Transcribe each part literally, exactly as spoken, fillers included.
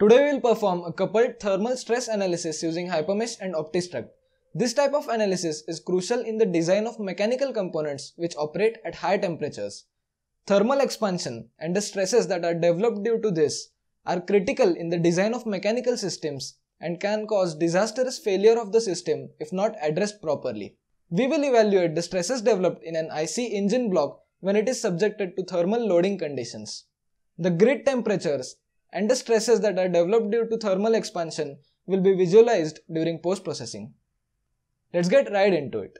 Today we will perform a coupled thermal stress analysis using Hypermesh and OptiStruct. This type of analysis is crucial in the design of mechanical components which operate at high temperatures. Thermal expansion and the stresses that are developed due to this are critical in the design of mechanical systems and can cause disastrous failure of the system if not addressed properly. We will evaluate the stresses developed in an I C engine block when it is subjected to thermal loading conditions. The grid temperatures and the stresses that are developed due to thermal expansion will be visualized during post-processing. Let's get right into it.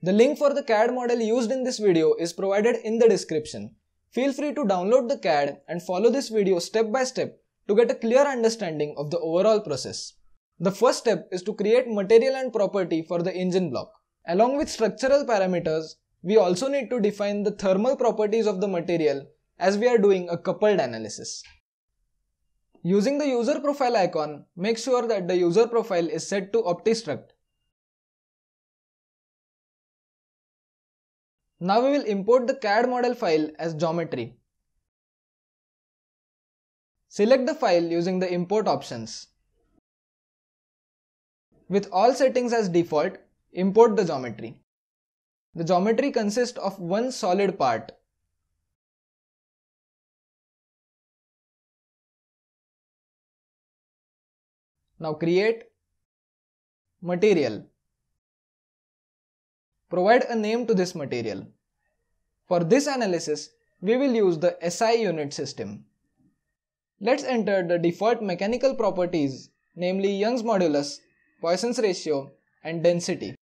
The link for the C A D model used in this video is provided in the description. Feel free to download the C A D and follow this video step by step to get a clear understanding of the overall process. The first step is to create material and property for the engine block. Along with structural parameters, we also need to define the thermal properties of the material as we are doing a coupled analysis. Using the user profile icon, make sure that the user profile is set to OptiStruct. Now we will import the C A D model file as geometry. Select the file using the import options. With all settings as default, import the geometry. The geometry consists of one solid part. Now create material. Provide a name to this material. For this analysis, we will use the S I unit system. Let's enter the default mechanical properties, namely Young's modulus, Poisson's ratio, and density.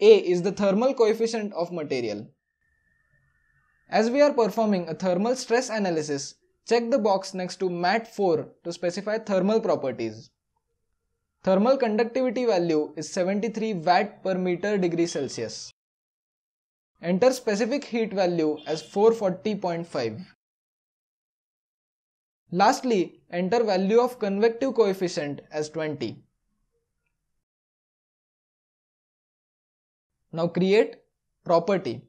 A is the thermal coefficient of material. As we are performing a thermal stress analysis, check the box next to M A T four to specify thermal properties. Thermal conductivity value is seventy-three watt per meter degree Celsius. Enter specific heat value as four forty point five. Lastly, enter value of convective coefficient as twenty. Now create property.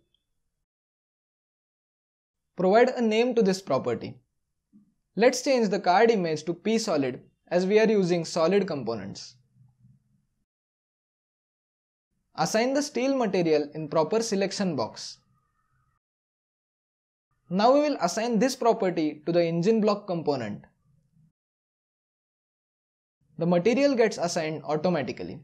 Provide a name to this property. Let's change the card image to PSolid, as we are using solid components. Assign the steel material in proper selection box. Now we will assign this property to the engine block component. The material gets assigned automatically.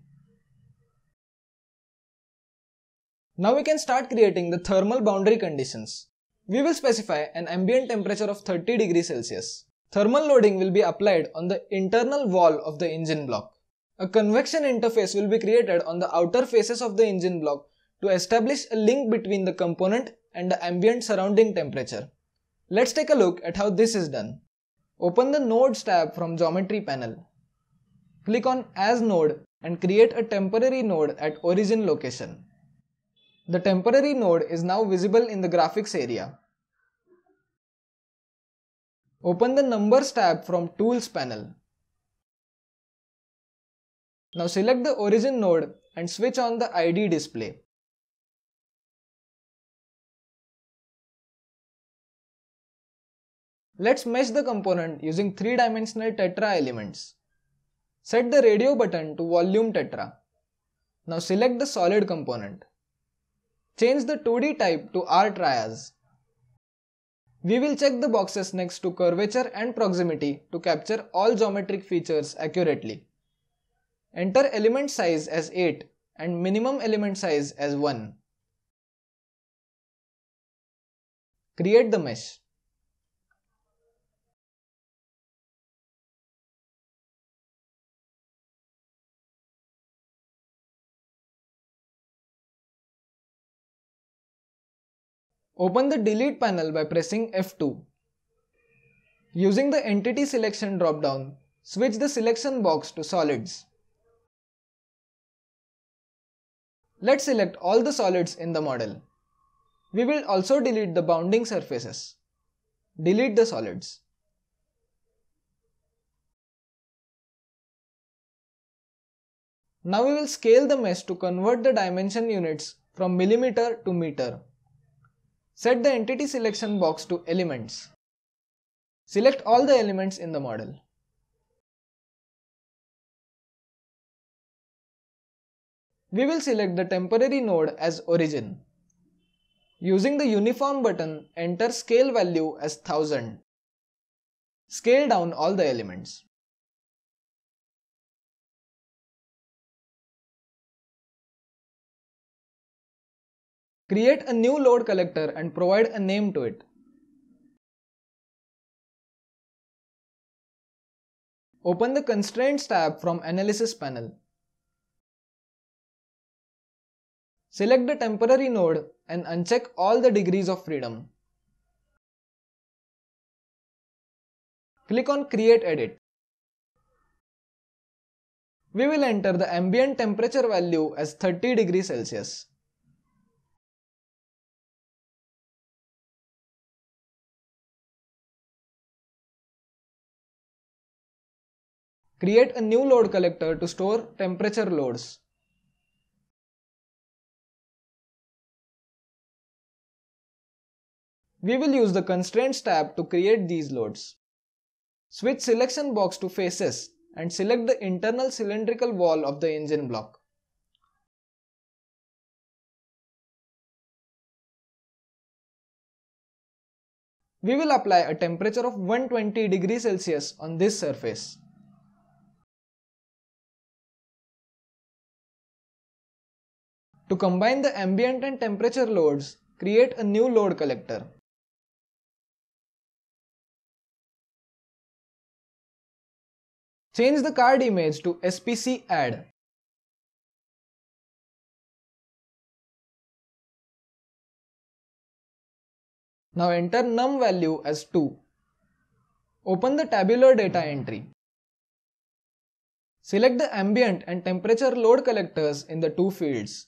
Now we can start creating the thermal boundary conditions. We will specify an ambient temperature of thirty degrees Celsius. Thermal loading will be applied on the internal wall of the engine block. A convection interface will be created on the outer faces of the engine block to establish a link between the component and the ambient surrounding temperature. Let's take a look at how this is done. Open the Nodes tab from Geometry panel. Click on As node and create a temporary node at origin location. The temporary node is now visible in the graphics area. Open the Numbers tab from Tools panel. Now select the origin node and switch on the I D display. Let's mesh the component using three-dimensional tetra elements. Set the radio button to volume tetra. Now select the solid component. Change the two D type to R trias. We will check the boxes next to curvature and proximity to capture all geometric features accurately. Enter element size as eight and minimum element size as one. Create the mesh. Open the Delete panel by pressing F two. Using the Entity Selection drop-down, switch the selection box to Solids. Let's select all the solids in the model. We will also delete the bounding surfaces. Delete the solids. Now we will scale the mesh to convert the dimension units from millimeter to meter. Set the entity selection box to elements. Select all the elements in the model. We will select the temporary node as origin. Using the uniform button, enter scale value as one thousand. Scale down all the elements. Create a new load collector and provide a name to it. Open the Constraints tab from Analysis panel. Select the temporary node and uncheck all the degrees of freedom. Click on Create Edit. We will enter the ambient temperature value as thirty degrees Celsius. Create a new load collector to store temperature loads. We will use the Constraints tab to create these loads. Switch selection box to faces and select the internal cylindrical wall of the engine block. We will apply a temperature of one hundred twenty degrees Celsius on this surface. To combine the ambient and temperature loads, create a new load collector. Change the card image to S P C add. Now enter num value as two. Open the tabular data entry. Select the ambient and temperature load collectors in the two fields.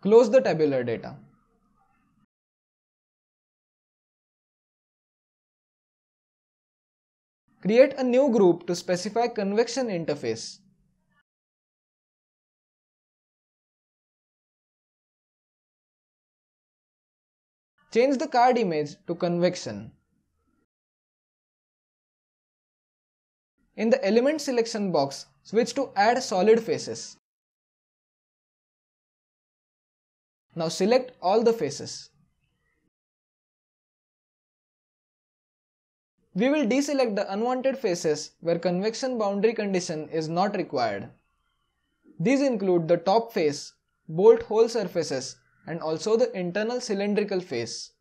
Close the tabular data. Create a new group to specify convection interface. Change the card image to convection. In the element selection box, switch to add solid faces. Now select all the faces. We will deselect the unwanted faces where convection boundary condition is not required. These include the top face, bolt hole surfaces, and also the internal cylindrical face.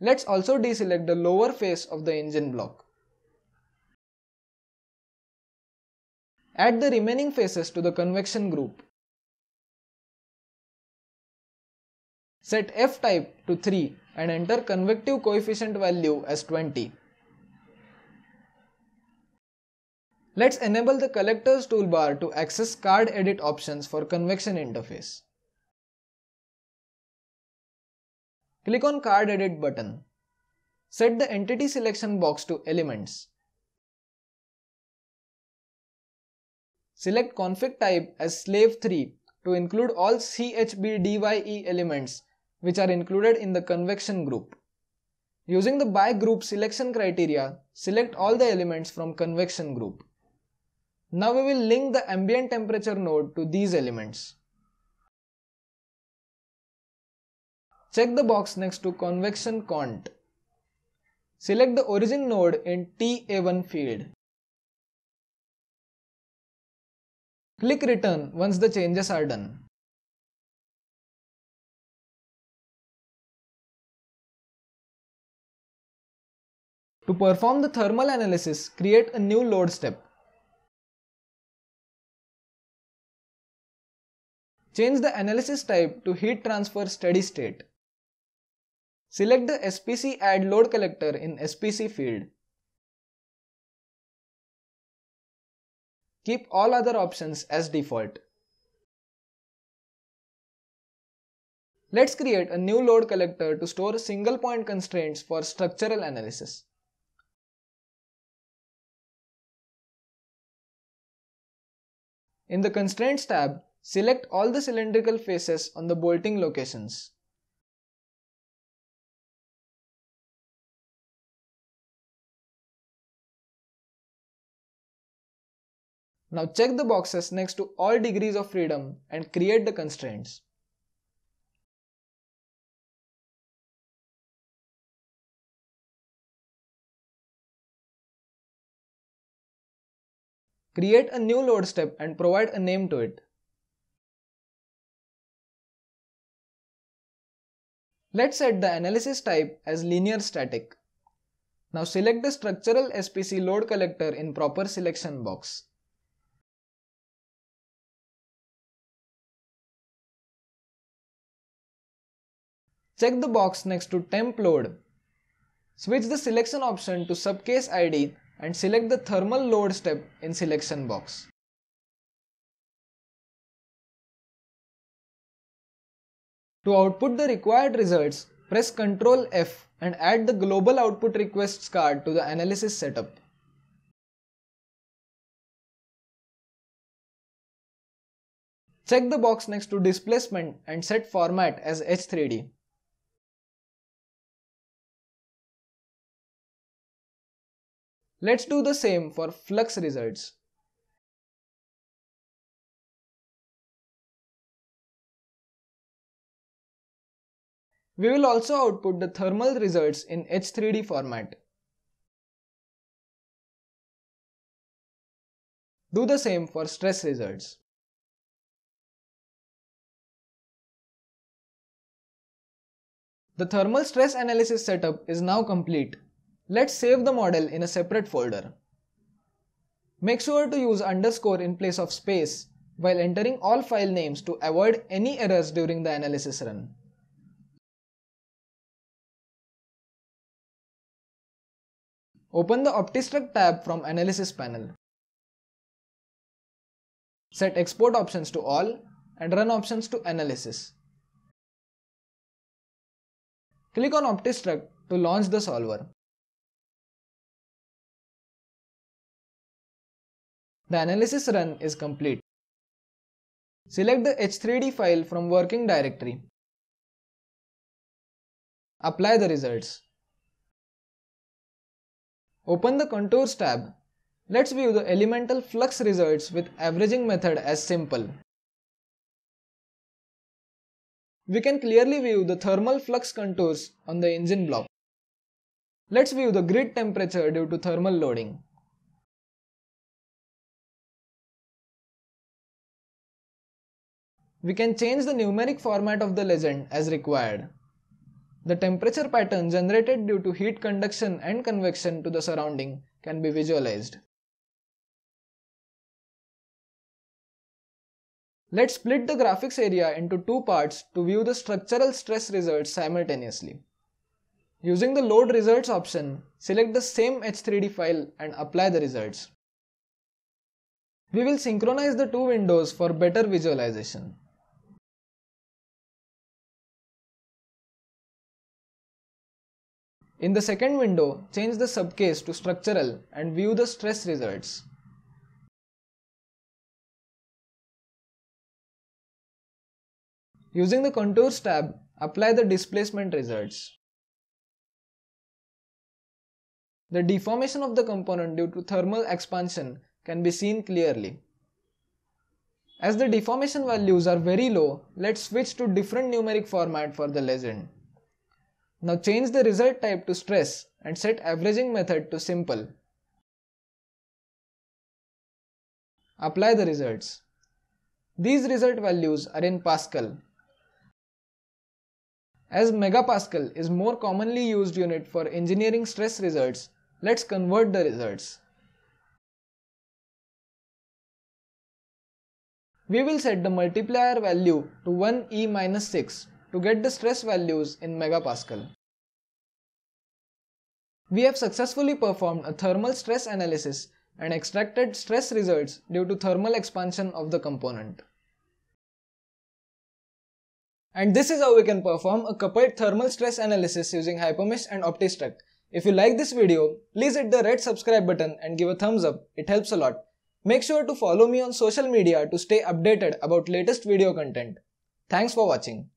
Let's also deselect the lower face of the engine block. Add the remaining faces to the convection group. Set F-type to three and enter convective coefficient value as twenty. Let's enable the collectors toolbar to access card edit options for convection interface. Click on card edit button. Set the entity selection box to elements. Select config type as slave three to include all C H B D Y E elements which are included in the convection group. Using the by group selection criteria, select all the elements from convection group. Now we will link the ambient temperature node to these elements. Check the box next to convection cont. Select the origin node in T A one field. Click return once the changes are done. To perform the thermal analysis, create a new load step. Change the analysis type to heat transfer steady state. Select the S P C add load collector in S P C field. Keep all other options as default. Let's create a new load collector to store single point constraints for structural analysis. In the Constraints tab, select all the cylindrical faces on the bolting locations. Now check the boxes next to all degrees of freedom and create the constraints. Create a new load step and provide a name to it. Let's set the analysis type as linear static. Now select the structural S P C load collector in proper selection box. Check the box next to temp load. Switch the selection option to subcase I D and select the thermal load step in selection box. To output the required results, press control F and add the global output requests card to the analysis setup. Check the box next to displacement and set format as H three D. Let's do the same for flux results. We will also output the thermal results in H three D format. Do the same for stress results. The thermal stress analysis setup is now complete. Let's save the model in a separate folder. Make sure to use underscore in place of space while entering all file names to avoid any errors during the analysis run. Open the OptiStruct tab from Analysis panel. Set export options to all and run options to analysis. Click on OptiStruct to launch the solver. The analysis run is complete. Select the H three D file from working directory. Apply the results. Open the Contours tab. Let's view the elemental flux results with averaging method as simple. We can clearly view the thermal flux contours on the engine block. Let's view the grid temperature due to thermal loading. We can change the numeric format of the legend as required. The temperature pattern generated due to heat conduction and convection to the surrounding can be visualized. Let's split the graphics area into two parts to view the structural stress results simultaneously. Using the load results option, select the same H three D file and apply the results. We will synchronize the two windows for better visualization. In the second window, change the subcase to structural and view the stress results. Using the Contours tab, apply the displacement results. The deformation of the component due to thermal expansion can be seen clearly. As the deformation values are very low, let's switch to different numeric format for the legend. Now change the result type to stress and set averaging method to simple. Apply the results. These result values are in Pascal. As megapascal is more commonly used unit for engineering stress results, let's convert the results. We will set the multiplier value to one e minus six. To get the stress values in megapascal. We have successfully performed a thermal stress analysis and extracted stress results due to thermal expansion of the component. And this is how we can perform a coupled thermal stress analysis using Hypermesh and OptiStruct. If you like this video, please hit the red subscribe button and give a thumbs up, it helps a lot. Make sure to follow me on social media to stay updated about latest video content. Thanks for watching.